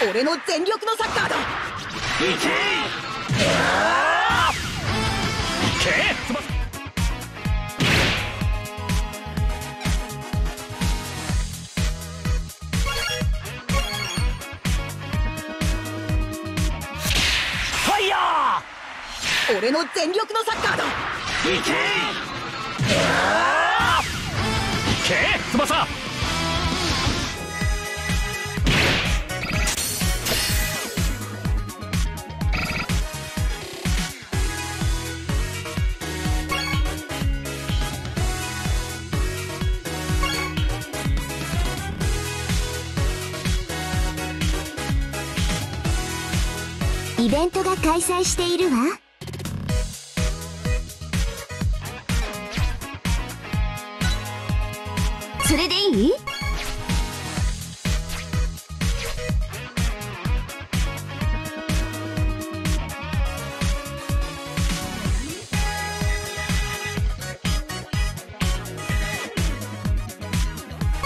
俺の全力のサッカーだ。いけいけ、翼。ファイヤー、俺の全力のサッカーだ。いけいけ、翼。イベントが開催しているわ。それでいい？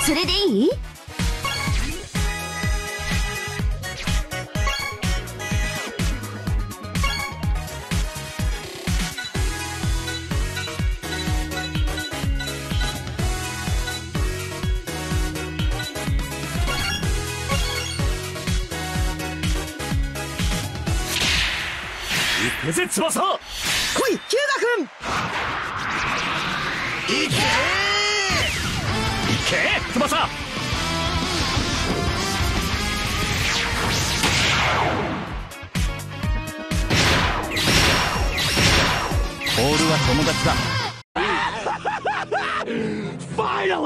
それでいい？翼、来い、日向君。いけー、いけー、翼。ボールは友達だ。Finally!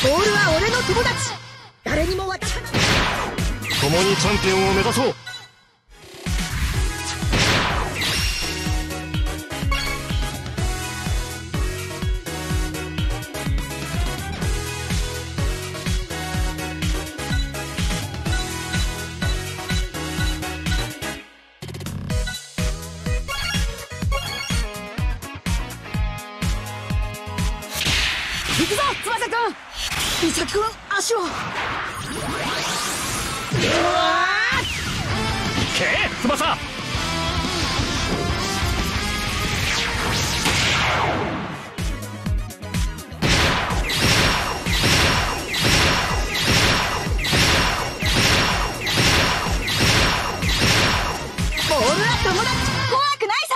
ボールは俺の友達。誰にも渡さない。共にチャンピオンを目指そう。行くぞ、翼くん。岬くん、足を。うわー、いけー、翼。ボールは友達、怖くないさ。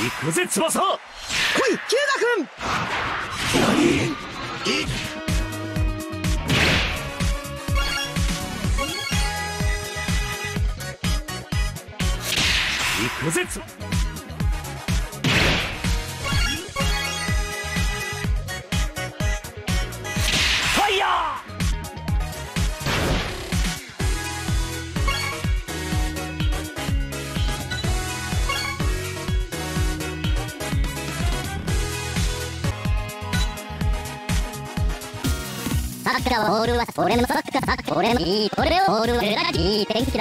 行くぜ、翼。来い、日向君。いっ、行くぜ、つ。ファイヤー。ボールは俺のサッカー、俺のいい、俺をボールは裏がいい天気だ。